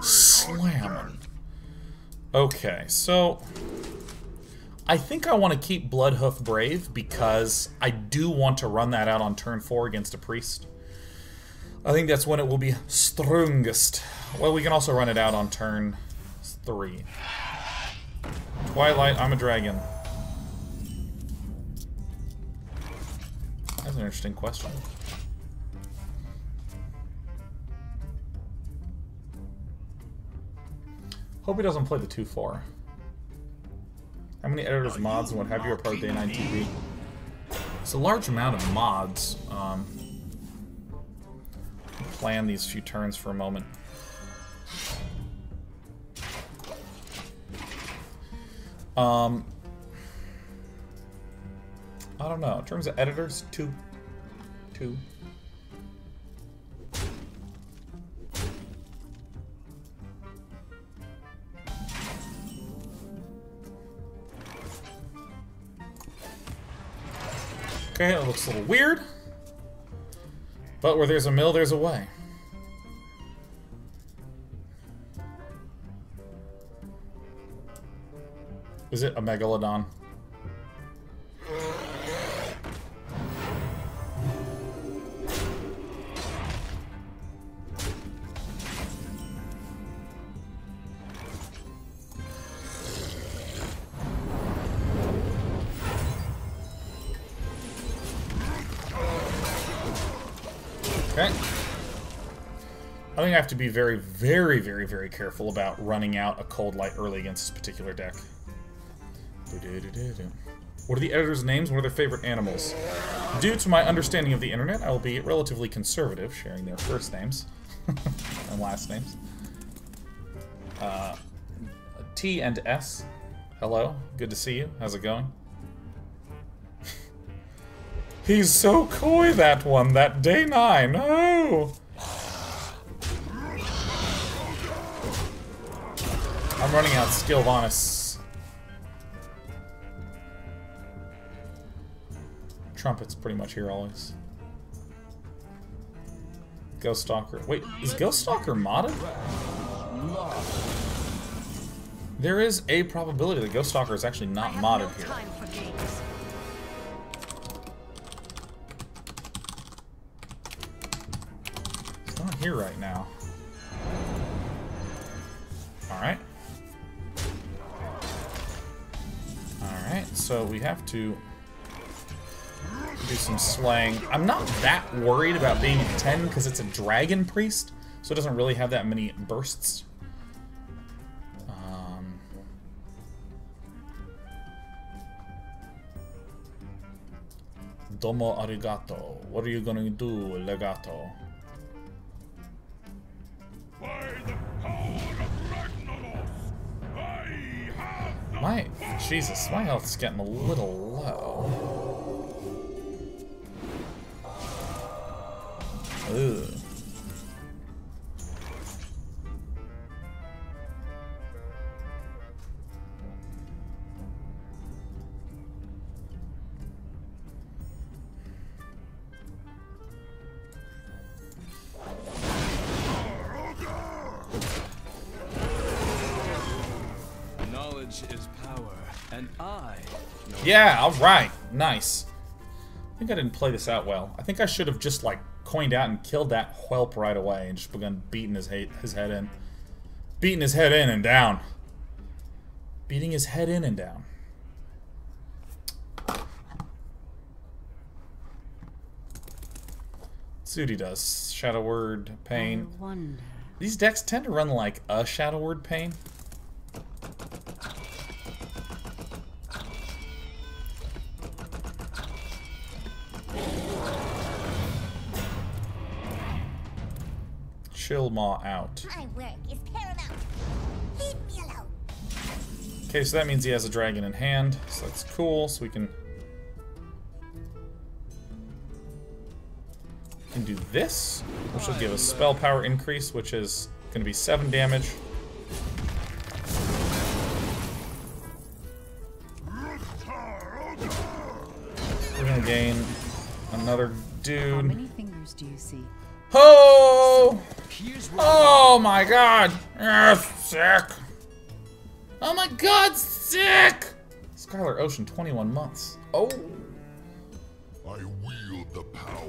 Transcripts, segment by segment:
Slamming. Okay, so I think I want to keep Bloodhoof Brave because I do want to run that out on turn 4 against a priest. I think that's when it will be strongest. Well, we can also run it out on turn 3. Twilight, I'm a dragon. That's an interesting question. Hope he doesn't play the 2-4. How many editors, mods, and what have you are part of Day9TV? It's a large amount of mods. Plan these few turns for a moment. I don't know. In terms of editors, two. Okay, that looks a little weird. But where there's a mill, there's a way. Is it a megalodon? I have to be very, very, very, very careful about running out a Cold Light early against this particular deck. What are the editors' names? What are their favorite animals? Due to my understanding of the internet, I will be relatively conservative, sharing their first names and last names. T and S. Hello. Good to see you. How's it going? He's so coy, that one. That Day9. Oh! I'm running out skill bonus. Trumpet's pretty much here always. Ghost Stalker. Wait, is Ghost Stalker modded? There is a probability that Ghost Stalker is actually not modded here. It's not here right now. Alright. So we have to do some slaying. I'm not that worried about being at 10 because it's a dragon priest, so it doesn't really have that many bursts. Domo arigato. What are you going to do, legato? Jesus, my health's getting a little low. Ugh. Yeah, alright. Nice. I think I didn't play this out well. I think I should have just, like, coined out and killed that whelp right away and just begun beating his head in. Beating his head in and down. Beating his head in and down. That's what he does. Shadow Word Pain. These decks tend to run, like, a Shadow Word Pain. Chill Maw out. My work is paramount. Leave me alone. Okay, so that means he has a dragon in hand, so that's cool. So we can can do this, which will give us spell power increase, which is going to be 7 damage. We're going to gain another dude. How many fingers do you see? Oh! Oh my god! Sick! Oh my god, sick! Skylar Ocean, 21 months. Oh! I wield the power.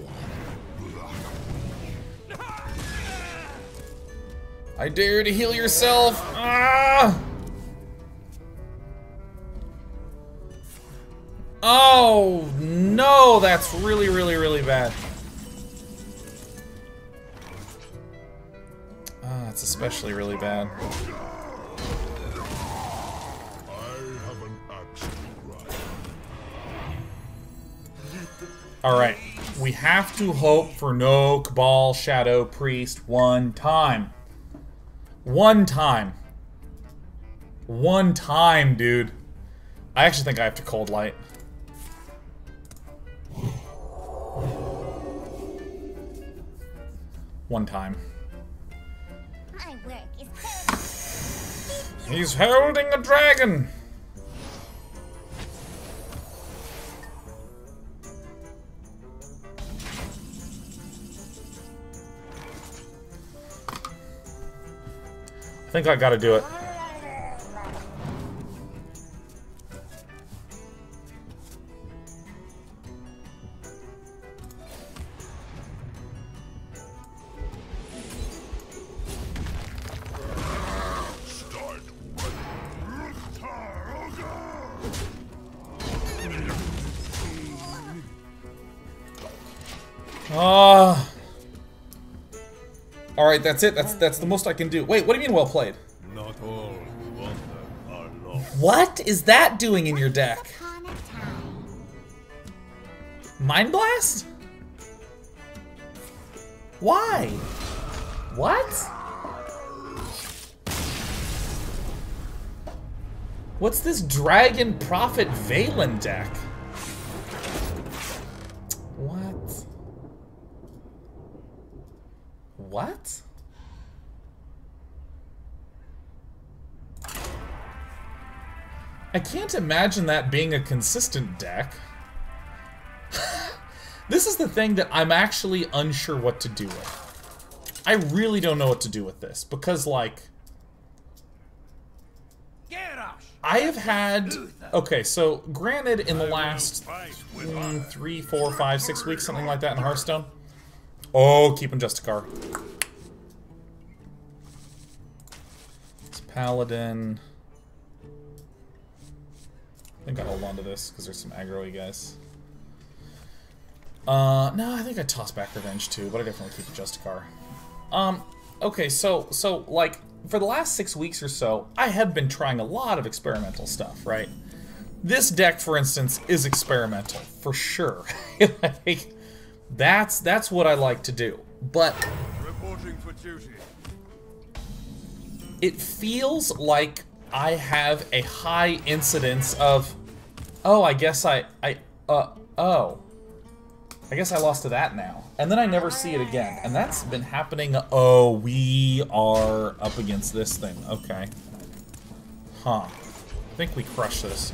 I dare you to heal yourself! Ah! Oh no, that's really, really, really bad. Ah, that's especially really bad. Alright, we have to hope for no Cabal Shadow Priest one time. One time. One time, dude. I actually think I have to Cold Light. One time. My work is terrible. He's holding a dragon! I think I gotta do it. Alright, that's it. That's the most I can do. Wait, what do you mean well played? Not all who wander are lost. What is that doing in your deck? Mind Blast? Why? What? What's this Dragon Prophet Valen deck? What? I can't imagine that being a consistent deck. This is the thing that I'm actually unsure what to do with. I really don't know what to do with this, because, like... I have had... Okay, so, granted, in the last 3, 4, 5, 6 weeks, something like that in Hearthstone... Oh, keeping Justicar. It's Paladin. I think I hold on to this because there's some aggro-y guys. No, I think I toss back Revenge too, but I definitely keep Justicar. Okay, so like for the last 6 weeks or so, I have been trying a lot of experimental stuff, right? This deck, for instance, is experimental for sure. Like, that's what I like to do, but it feels like I have a high incidence of, oh, I guess I guess I lost to that now, and then I never see it again, and that's been happening. Oh, we are up against this thing. Okay, huh? I think we crush this.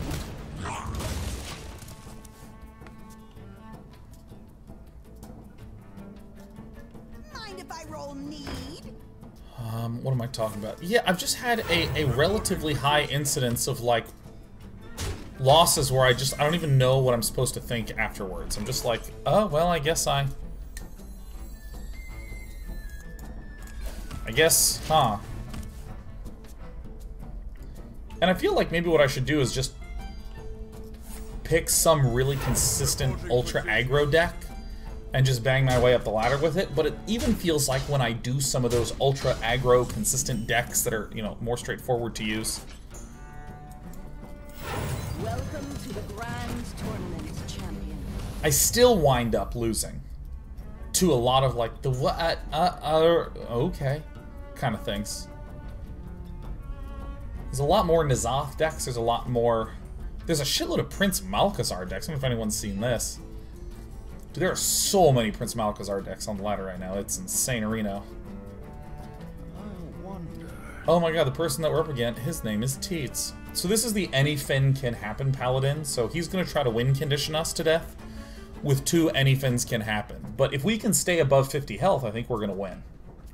What am I talking about? Yeah, I've just had a relatively high incidence of, like, losses where I don't even know what I'm supposed to think afterwards. I'm just like, oh, well, I guess, huh. And I feel like maybe what I should do is just pick some really consistent ultra aggro deck and just bang my way up the ladder with it, but it even feels like when I do some of those ultra aggro consistent decks that are, you know, more straightforward to use. Welcome to the grand tournament, champion. I still wind up losing to a lot of, like, the what, okay, kind of things. There's a lot more N'Zoth decks, there's a shitload of Prince Malchezaar decks, I don't know if anyone's seen this. Dude, there are so many Prince Malchezaar decks on the ladder right now. It's insane arena. Oh my god, the person that we're up against, his name is Teets. So this is the Anyfin Can Happen Paladin, so he's going to try to win condition us to death with 2 Anyfins Can Happen. But if we can stay above 50 health, I think we're going to win.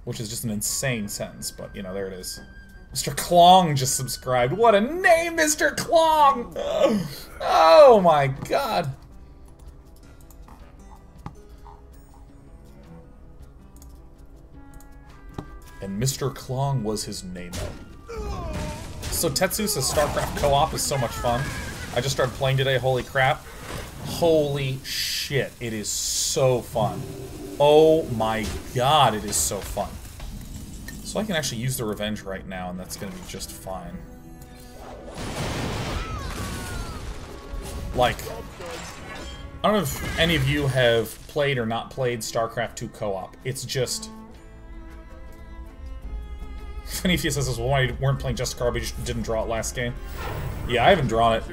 Which is just an insane sentence, but you know, there it is. Mr. Klong just subscribed. What a name, Mr. Klong! Oh my god. And Mr. Klong was his name. So Tetsu says StarCraft co-op is so much fun. I just started playing today, holy crap. Holy shit, it is so fun. Oh my god, it is so fun. So I can actually use the revenge right now, and that's gonna be just fine. Like, I don't know if any of you have played or not played StarCraft II co-op. It's just... Funifia says, well, why weren't playing Justicar, but you just didn't draw it last game. Yeah, I haven't drawn it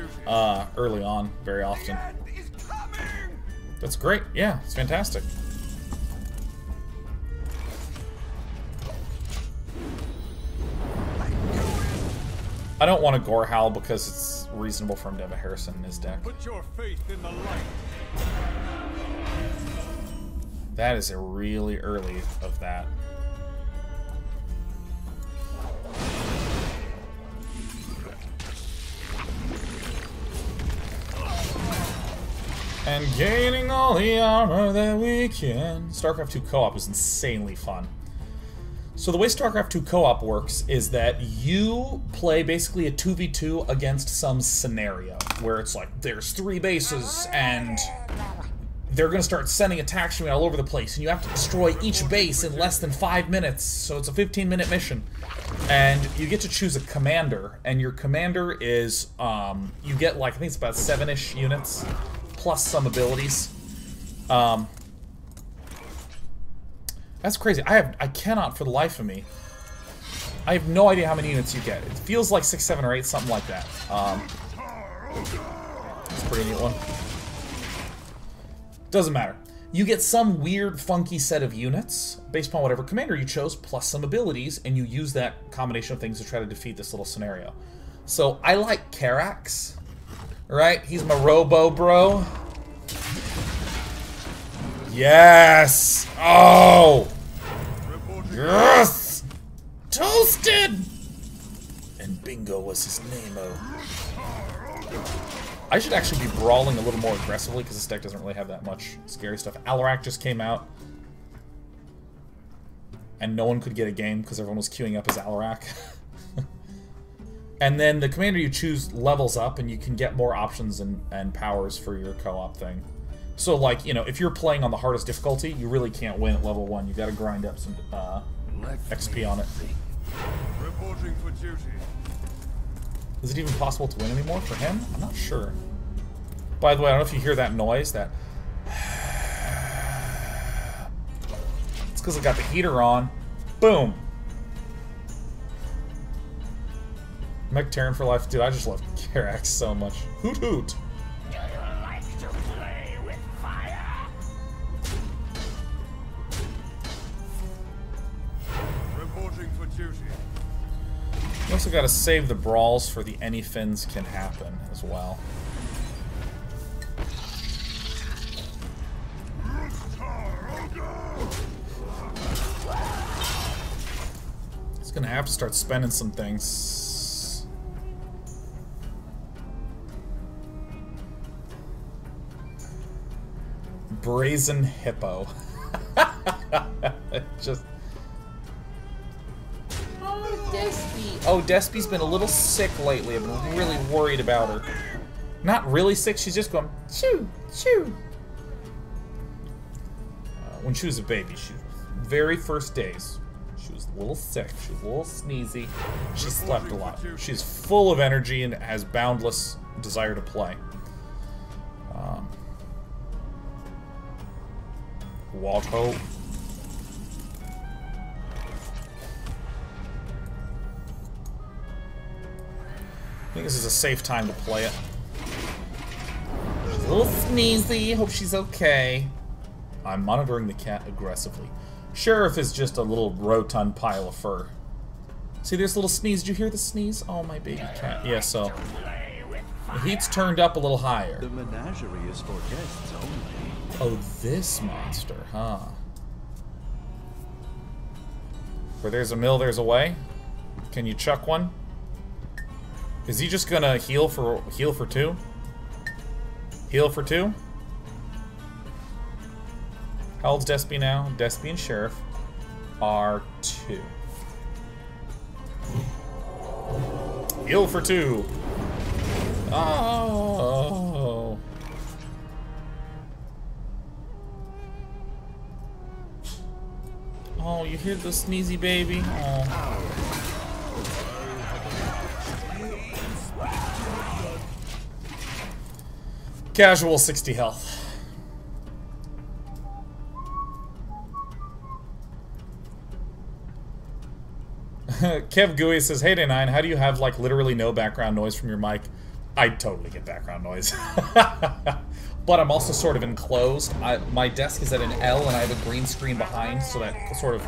early on very often. That's great. Yeah, it's fantastic. I don't want to Gore Howl because it's reasonable for him to have a Harrison in his deck. Put your faith in the light. That is a really early of that. And gaining all the armor that we can. StarCraft II co-op is insanely fun. So the way StarCraft II co-op works is that you play basically a 2v2 against some scenario where it's like there's 3 bases and they're gonna start sending attacks from you all over the place and you have to destroy each base in less than 5 minutes. So it's a 15-minute mission. And you get to choose a commander, and your commander is you get like I think it's about 7-ish units. Plus some abilities. That's crazy. I cannot for the life of me. I have no idea how many units you get. It feels like 6, 7, or 8, something like that. It's a pretty neat one. Doesn't matter. You get some weird, funky set of units based upon whatever commander you chose, plus some abilities, and you use that combination of things to try to defeat this little scenario. So I like Karax. Right? He's my robo bro. Yes! Oh! Yes! Toasted! And Bingo was his name-o. I should actually be brawling a little more aggressively because this deck doesn't really have that much scary stuff. Alarak just came out. And no one could get a game because everyone was queuing up as Alarak. And then the commander you choose levels up, and you can get more options and powers for your co-op thing. So, like, you know, if you're playing on the hardest difficulty, you really can't win at level 1. You've got to grind up some XP on it. Reporting for duty. Is it even possible to win anymore for him? I'm not sure. By the way, I don't know if you hear that noise. That it's because I got the heater on. Boom. Mech Terran for life. Dude, I just love Karax so much. Hoot hoot! Do you like to play with fire? Reporting for duty. We also gotta save the brawls for the Anyfins Can Happen as well. It's gonna have to start spending some things. Brazen Hippo. Just. Oh, Despy. Oh, Despy's been a little sick lately. I've been really worried about her. Not really sick. She's just going choo choo. When she was a baby, she very first days, she was a little sick. She was a little sneezy. She slept a lot. She's full of energy and has boundless desire to play. Waldo. I think this is a safe time to play it. She's a little sneezy. Hope she's okay. I'm monitoring the cat aggressively. Sheriff is just a little rotund pile of fur. See this little sneeze? Did you hear the sneeze? Oh, my baby cat. Yeah, so the heat's turned up a little higher. The menagerie is for guests only. Oh, this monster, huh? Where there's a mill, there's a way. Can you chuck one? Is he just gonna heal for two? Heal for two? How old's Despy now? Despy and Sheriff are 2. Heal for 2! Oh! Oh, you hear the sneezy baby? Oh. Casual 60 health. Kev Gooey says, hey Day9, how do you have like literally no background noise from your mic? I totally get background noise. But I'm also sort of enclosed. My desk is at an L and I have a green screen behind, so that sort of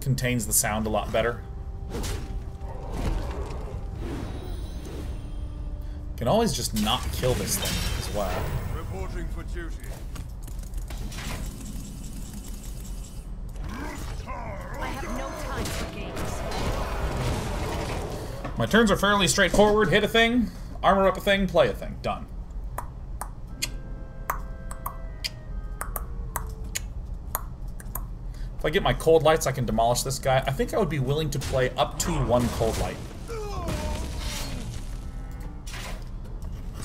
contains the sound a lot better. Can always just not kill this thing as well. Reporting for duty. I have no time for games. My turns are fairly straightforward. Hit a thing, armor up a thing, play a thing. Done. If I get my cold lights, I can demolish this guy. I think I would be willing to play up to 1 cold light.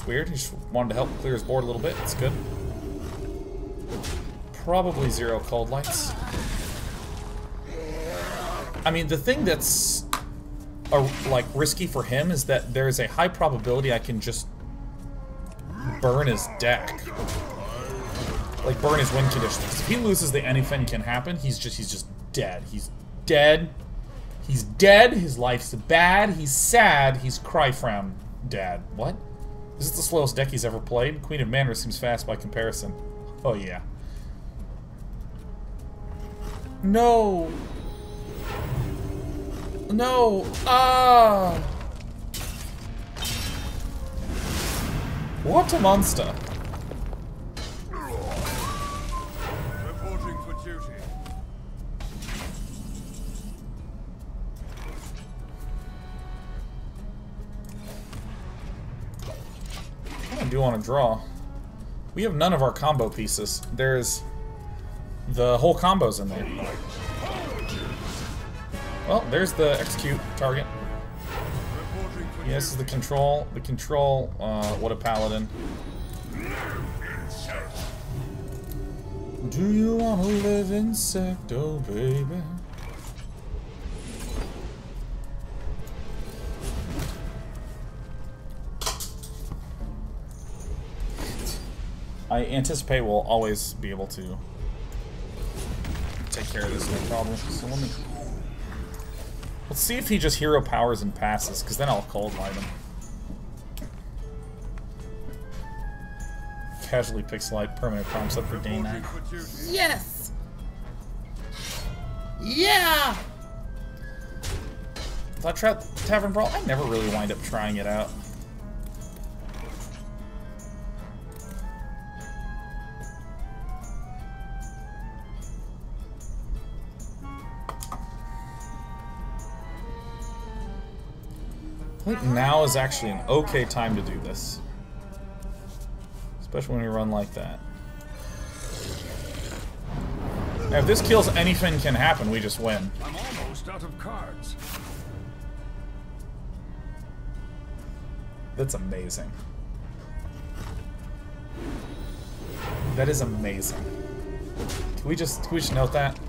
Weird, he just wanted to help clear his board a little bit. It's good. Probably 0 cold lights. I mean, the thing that's like risky for him is that there is a high probability I can just burn his deck, like burn his win conditions. If he loses the Anyfin Can Happen, he's just dead. He's dead. He's dead. His life's bad. He's sad. He's cryfram dad. What? This is the slowest deck he's ever played. Queen of Mana seems fast by comparison. Oh, yeah. No! No! Ah! What a monster! Reporting for duty. I do want to draw. We have none of our combo pieces. There's the whole combos in there. Well, there's the execute target. Yeah, this is the control. The control. What a paladin. Do you want to live insect? Oh, baby. I anticipate we'll always be able to take care of this no problem. So let's see if he just hero powers and passes, because then I'll cold light him. Casually picks light, permanent prompts up for Day9. Yes! Yeah! Did I try Tavern Brawl? I never really wind up trying it out. I think now is actually an okay time to do this. Especially when we run like that. Now if this kills Anything Can Happen, we just win. I'm almost out of cards. That's amazing. That is amazing. Can we just note that?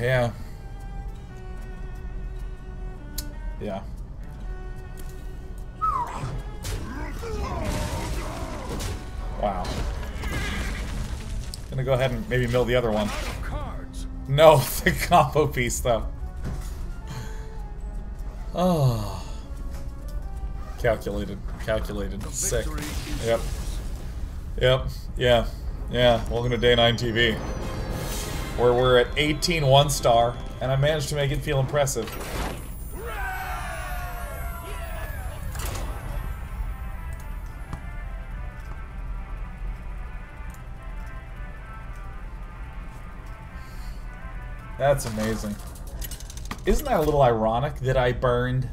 Yeah. Yeah. Wow. Gonna gonna go ahead and maybe mill the other one. No, the combo piece though. Oh, calculated, sick. Yep, yep, yeah, yeah. Welcome to Day9TV, where we're at 18 1-star, and I managed to make it feel impressive. That's amazing. Isn't that a little ironic that I burned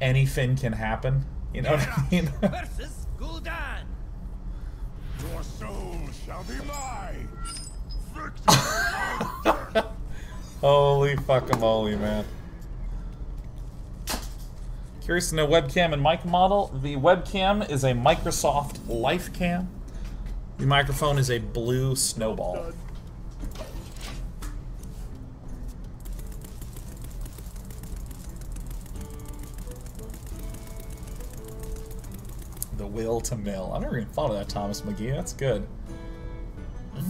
Anyfin Can Happen? You know what I mean? Versus Gul'dan. Your soul shall be mine. Victory. Holy fuckamole, man. Curious to know webcam and mic model? The webcam is a Microsoft LifeCam. The microphone is a blue snowball. The will to mill. I've never even thought of that, Thomas McGee. That's good.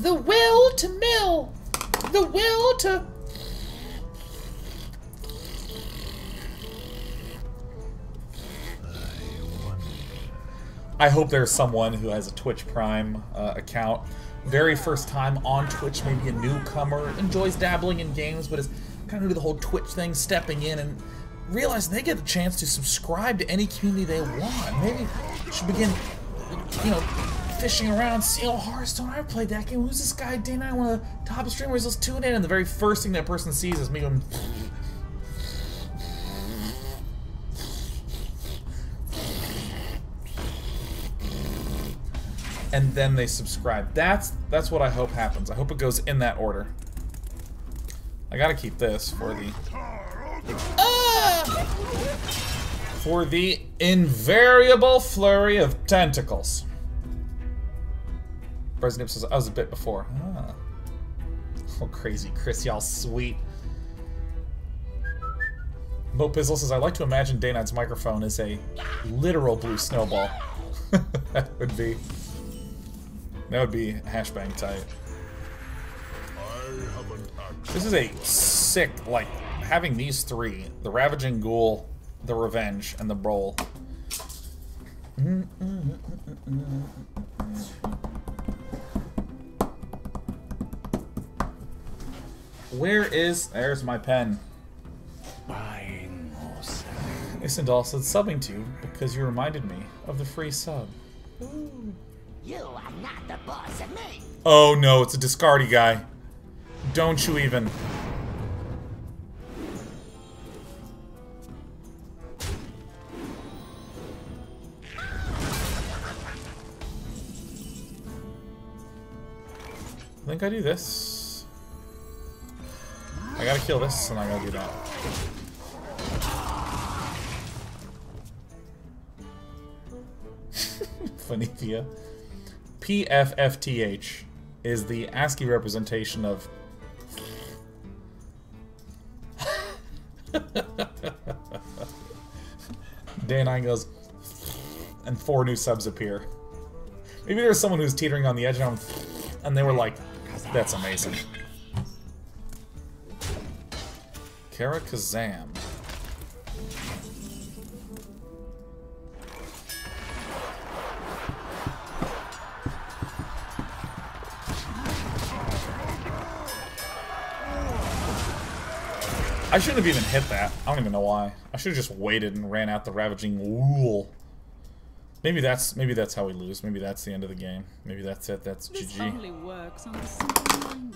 The will to mill. The will to... I hope there's someone who has a Twitch Prime account. Very first time on Twitch, maybe a newcomer. Enjoys dabbling in games, but is kind of do the whole Twitch thing, stepping in and... realize they get a chance to subscribe to any community they want. Maybe you should begin, you know, fishing around, see, oh, Hearthstone, I played that game. Who's this guy, Day9, one of the top streamers? Let's tune in. And the very first thing that person sees is me going... and then they subscribe. That's what I hope happens. I hope it goes in that order. I gotta keep this for the... for the invariable flurry of tentacles. Reznip says, I was a bit before. Ah. Oh, crazy Chris, y'all sweet. Mo Pizzle says, I like to imagine Day9's microphone is a literal blue snowball. That would be hashbang tight. This is a sick, like, having these three, the Ravaging Ghoul, the Revenge, and the Brawl. Where is... there's my pen. Isindal said, subbing to you because you reminded me of the free sub. Ooh, you are not the boss of me. Oh no, it's a Discardi guy. Don't you even... I think I do this. I gotta kill this, and I gotta do that. Phonetia. PFFTH is the ASCII representation of... Day9 goes... and 4 new subs appear. Maybe there's someone who's teetering on the edge, and they were like... that's amazing. Kara Kazam. I shouldn't have even hit that. I don't even know why. I should have just waited and ran out the Ravaging Ghoul. Maybe that's how we lose. Maybe that's the end of the game. Maybe that's it. That's this GG. Only works on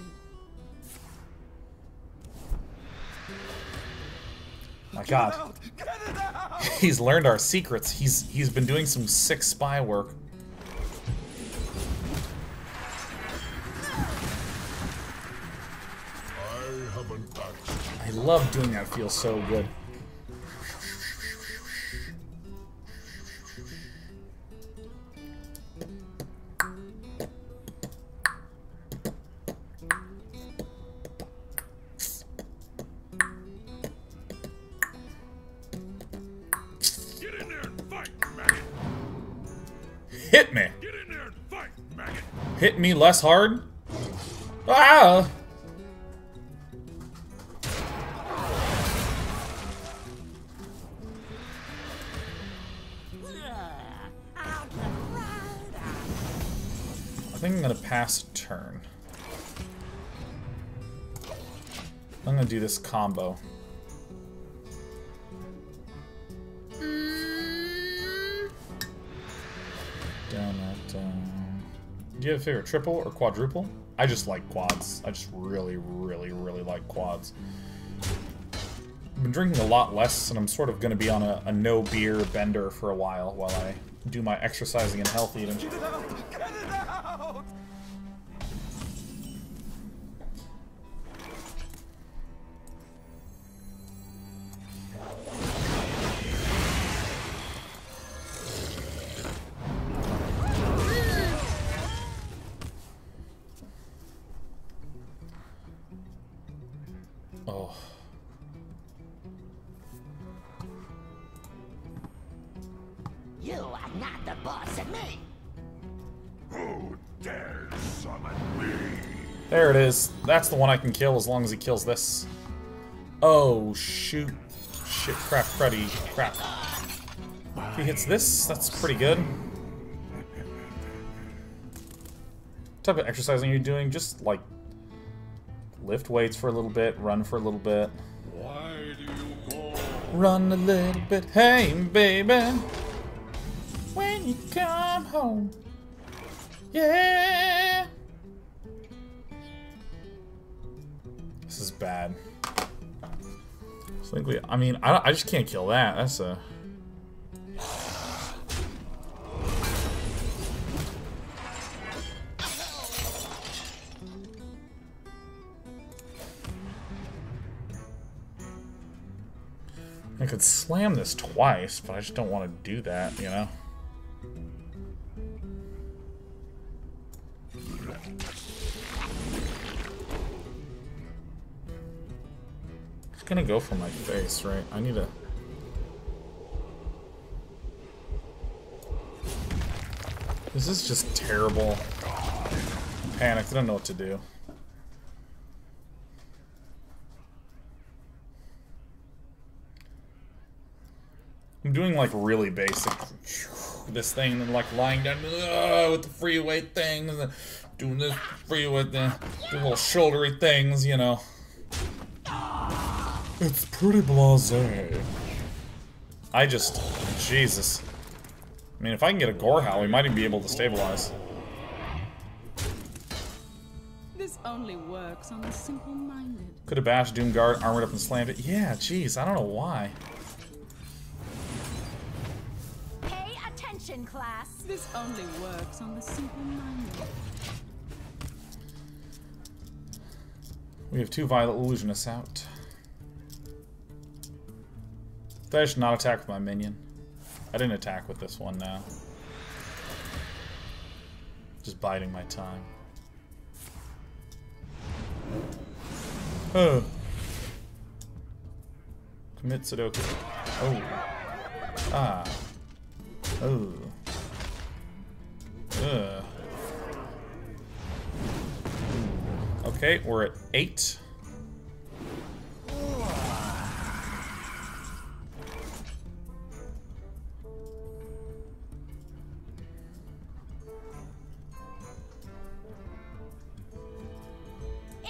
my God, he's learned our secrets. He's been doing some sick spy work. I love doing that. It feels so good. Hit me less hard? Ah! I think I'm gonna pass a turn. I'm gonna do this combo. Do you have a favorite triple or quadruple? I just like quads. I just really, really, really like quads. I've been drinking a lot less, and I'm sort of going to be on a no beer bender for a while I do my exercising and health eating. Get it out! Get it out! There it is. That's the one I can kill as long as he kills this. Oh, shoot. Shit, crap, cruddy, crap. If he hits this, that's pretty good. What type of exercising are you doing? Just, like, lift weights for a little bit, run for a little bit. Run a little bit. Hey, baby. When you come home. Yeah. This is bad. So I think I just can't kill that. That's a. I could slam this twice, but I just don't want to do that, you know? It's gonna go for my face, right? I need to. This is just terrible. I'm panicked. I don't know what to do. I'm doing like really basic. This thing, and then like lying down with the free weight things, and doing this free weight thing, doing little shouldery things, you know. It's pretty blasé. I just, Jesus. I mean, if I can get a Gorehowl, we might even be able to stabilize. This only works on the simple-minded. Could have bashed Doomguard, armored up and slammed it. Yeah, jeez, I don't know why. Class. This only works on the simple-minded. We have two Violet Illusionists out. I should not attack with my minion. I didn't attack with this one now. Just biding my time. Oh. Commit Sudoku. Oh. Ah. Oh. Ugh. Okay, we're at 8.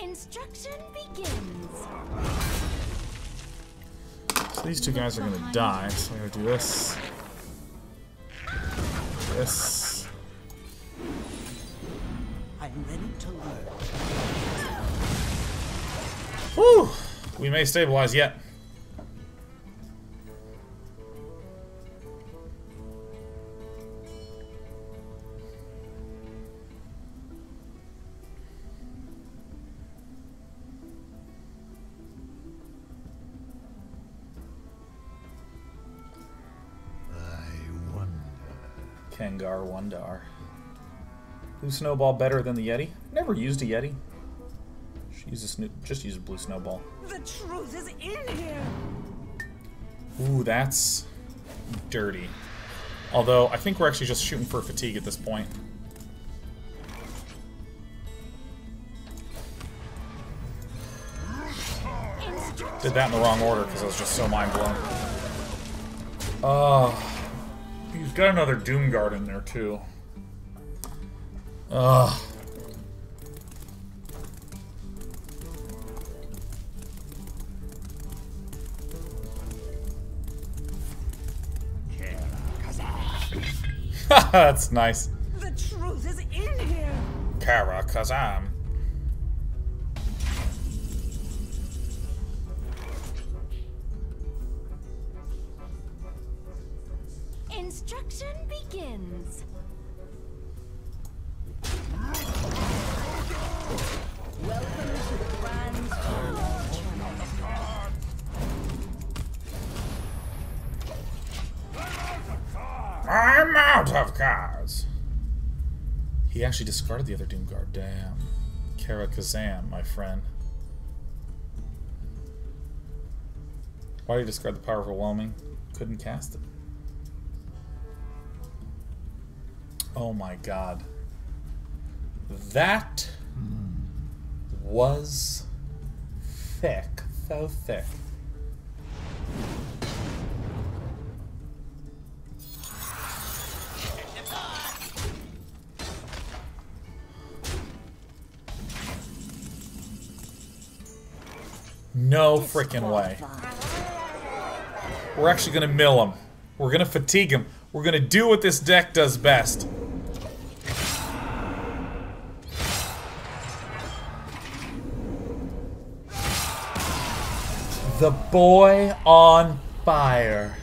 Instruction begins. So these two guys are gonna die, so I'm gonna do this. Yes. I'm ready to learn. Whew! We may stabilize yet. Kengar Wundar. Blue Snowball better than the Yeti? Never used a Yeti. Just use a Blue Snowball. The truth is in here. Ooh, that's dirty. Although, I think we're actually just shooting for fatigue at this point. Did that in the wrong order because I was just so mind-blown. He's got another Doomguard in there, too. That's nice. The truth is in here. Karakazam. Instruction begins. Welcome to the grand channel. I'm out of cards. He actually discarded the other Doomguard. Damn. Karakazam, my friend. Why did he discard the power of overwhelming? Couldn't cast it. Oh my god. That was thick. So thick. No freaking way. We're actually gonna mill him. We're gonna fatigue him. We're gonna do what this deck does best. The boy on fire.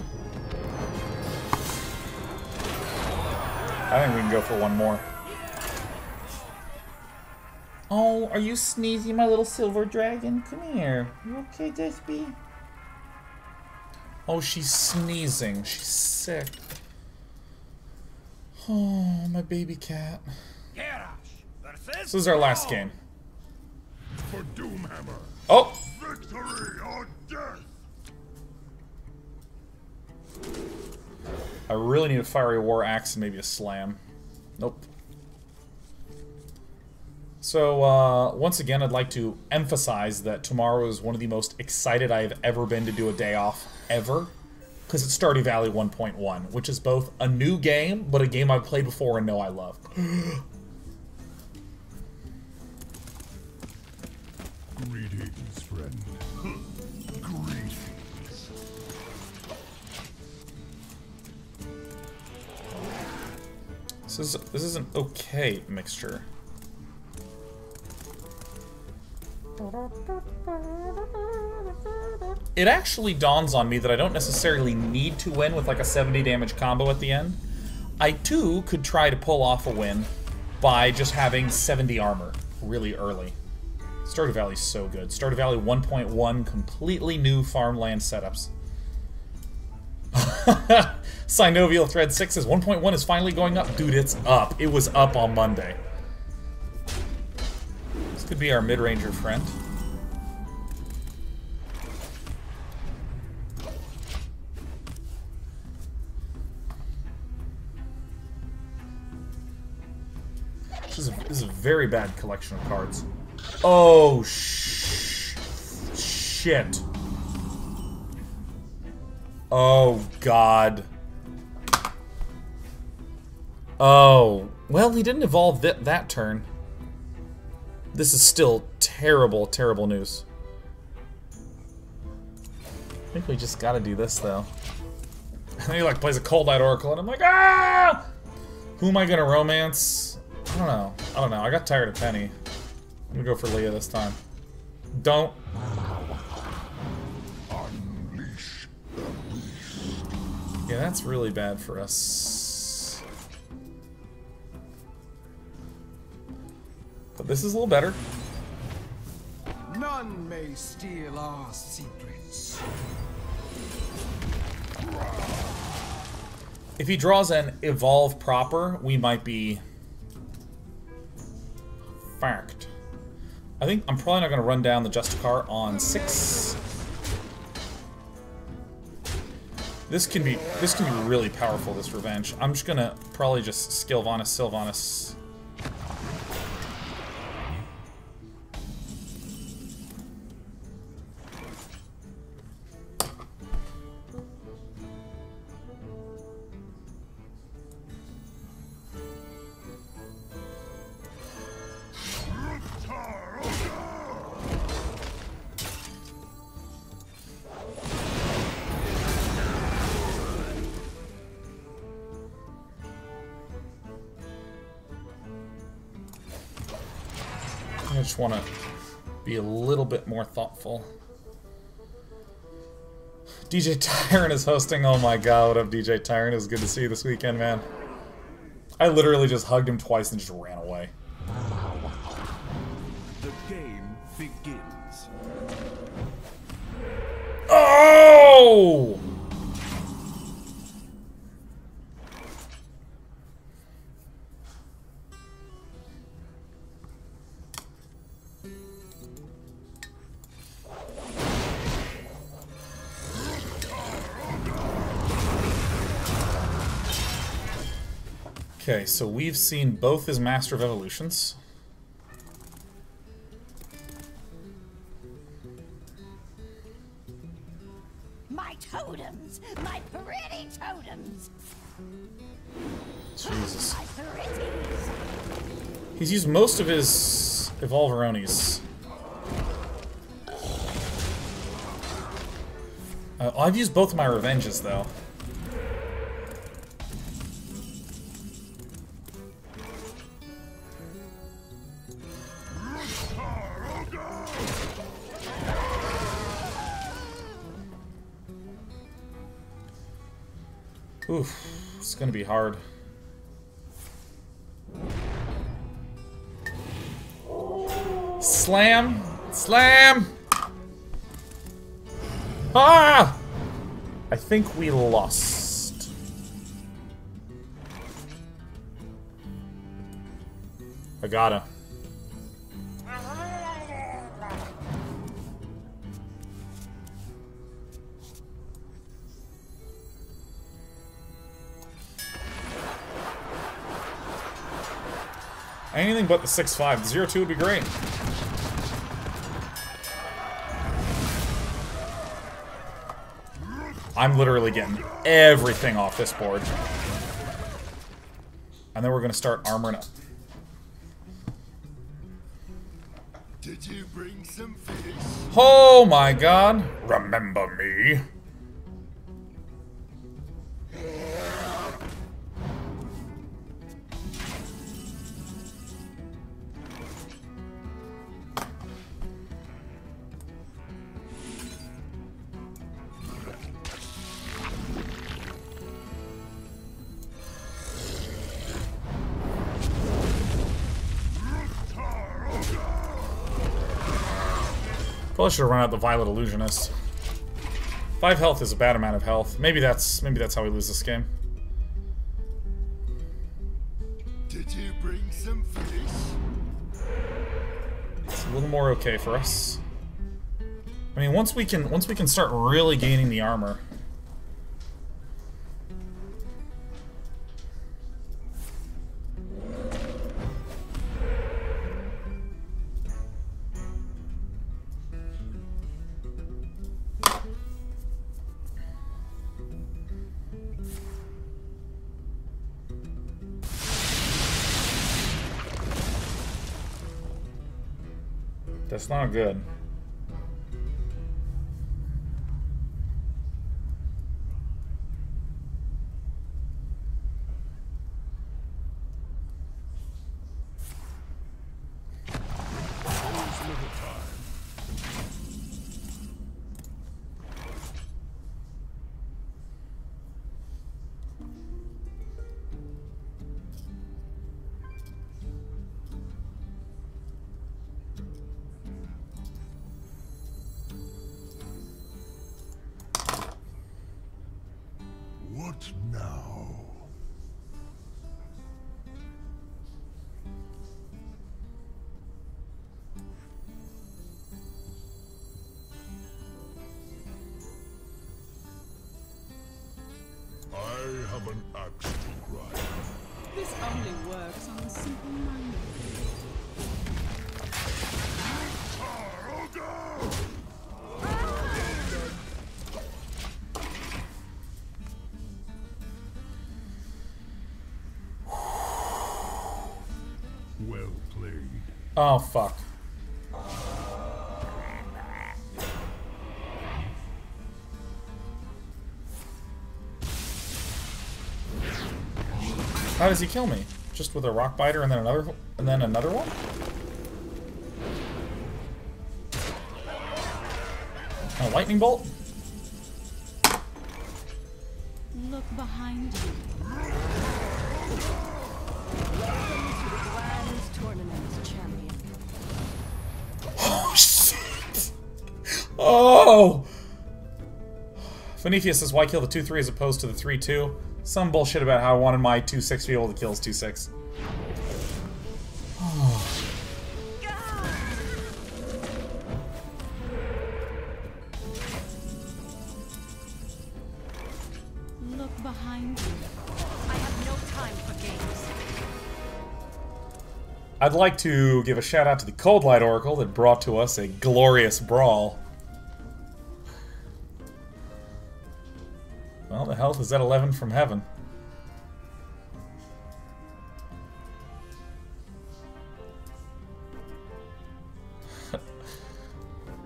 I think we can go for one more. Oh, are you sneezy, my little silver dragon? Come here. You okay, Despy? Oh, she's sneezing. She's sick. Oh, my baby cat. This is our last game. For Doomhammer. Oh! Victory or death. I really need a fiery war axe and maybe a slam. Nope. So, once again, I'd like to emphasize that tomorrow is one of the most excited I have ever been to do a day off, ever. Because it's Stardew Valley 1.1, which is both a new game, but a game I've played before and know I love. Greetings, friend. Greetings. This is an okay mixture. It actually dawns on me that I don't necessarily need to win with like a 70 damage combo at the end. I too could try to pull off a win by just having 70 armor really early. Stardew Valley's so good. Stardew Valley 1.1, completely new farmland setups. Synovial Thread 6 says 1.1 is finally going up. Dude, it's up. It was up on Monday. This could be our mid-ranger friend. This is a very bad collection of cards. Oh, shit. Oh, God. Oh. Well, he didn't evolve that turn. This is still terrible, terrible news. I think we just gotta do this, though. And then he, like, plays a Cold Light Oracle, and I'm like, ah! Who am I gonna romance? I don't know. I don't know. I got tired of Penny. I'm gonna go for Leah this time. Don't. Unleash the beast. Yeah, that's really bad for us. But this is a little better. None may steal our secrets. If he draws an evolve proper, we might be fucked. I think I'm probably not going to run down the Justicar on 6. This can be really powerful, this revenge. I'm just going to probably just Sylvanas. just want to be a little bit more thoughtful. DJ Tyrant is hosting. Oh my god, what up, DJ Tyrant? It was good to see you this weekend, man. I literally just hugged him twice and just ran away. The game begins. Oh! Okay, so we've seen both his Master of Evolutions. My totems! My pretty totems! Jesus. My pretties. He's used most of his Evolveronies. I've used both of my Revenges, though. Oof, it's gonna be hard. Slam! Slam! Ah! I think we lost. I gotta. Anything but the 6-5. The 0-2 would be great. I'm literally getting everything off this board. And then we're going to start armoring up. Did you bring some fish? Oh my god. Remember me. Probably should have run out the Violet Illusionist. 5 health is a bad amount of health. Maybe that's how we lose this game. Did you bring some fish? It's a little more okay for us. I mean, once we can start really gaining the armor. That's not good. This only works on a simple mind. Well played. Oh fuck. How does he kill me? Just with a rock biter and then another one? A lightning bolt? Look behind you. Welcome to the grand tournament, champion. Oh shit! Oh! Phoenicius says, why kill the 2-3 as opposed to the 3-2? Some bullshit about how I wanted my 2-6 to be able to kill his 2-6. I'd like to give a shout out to the Cold Light Oracle that brought to us a glorious brawl. Well, the health is at 11 from heaven.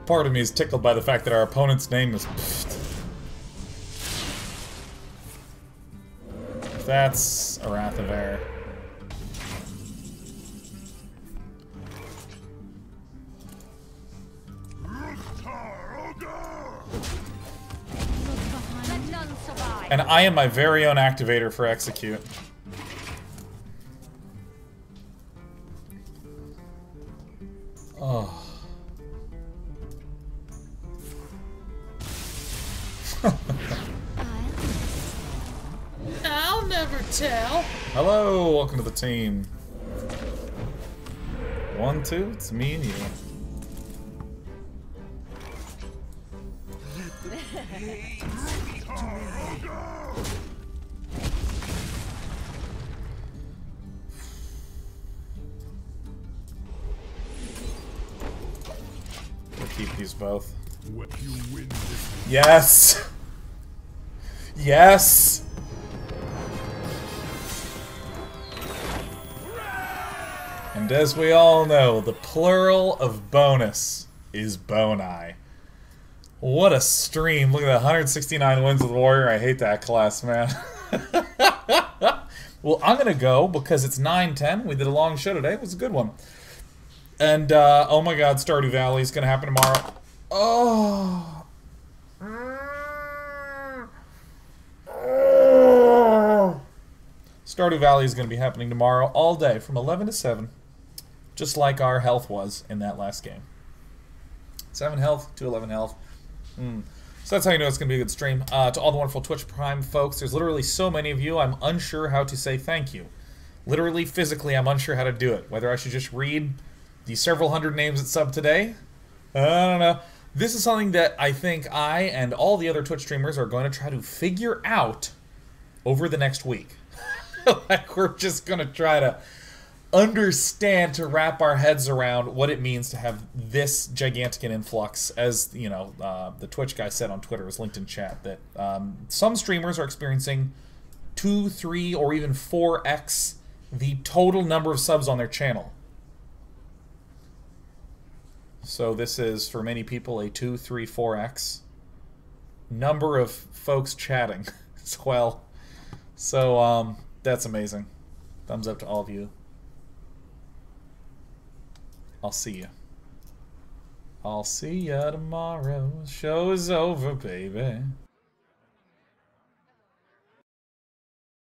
Part of me is tickled by the fact that our opponent's name is Pfft. That's a Wrath of Air. And I am my very own activator for execute. Oh. I'll never tell. Hello, welcome to the team. 1, 2, it's me and you. Keep these both. Yes! Yes! And as we all know, the plural of bonus is boni. What a stream. Look at that, 169 wins with Warrior. I hate that class, man. Well, I'm gonna go because it's 9:10. We did a long show today. It was a good one. And, oh my god, Stardew Valley is gonna happen tomorrow. Oh! Stardew Valley is gonna be happening tomorrow all day from 11 to 7. Just like our health was in that last game. 7 health to 11 health. So that's how you know it's gonna be a good stream. To all the wonderful Twitch Prime folks, there's literally so many of you, I'm unsure how to say thank you. Literally, physically, I'm unsure how to do it. Whether I should just read the several hundred names that subbed today? I don't know. This is something that I think I and all the other Twitch streamers are going to try to figure out over the next week. Like, we're just going to try to understand, to wrap our heads around what it means to have this gigantic an influx. As, you know, the Twitch guy said on Twitter, his LinkedIn chat, that some streamers are experiencing 2, 3, or even 4x the total number of subs on their channel. So this is, for many people, a 2, 3, 4x number of folks chatting as well. So, that's amazing. Thumbs up to all of you. I'll see ya. I'll see ya tomorrow. Show is over, baby.